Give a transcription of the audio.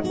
This